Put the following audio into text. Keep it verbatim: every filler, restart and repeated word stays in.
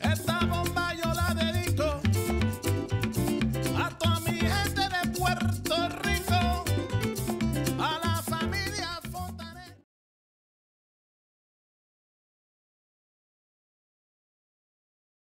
Estamos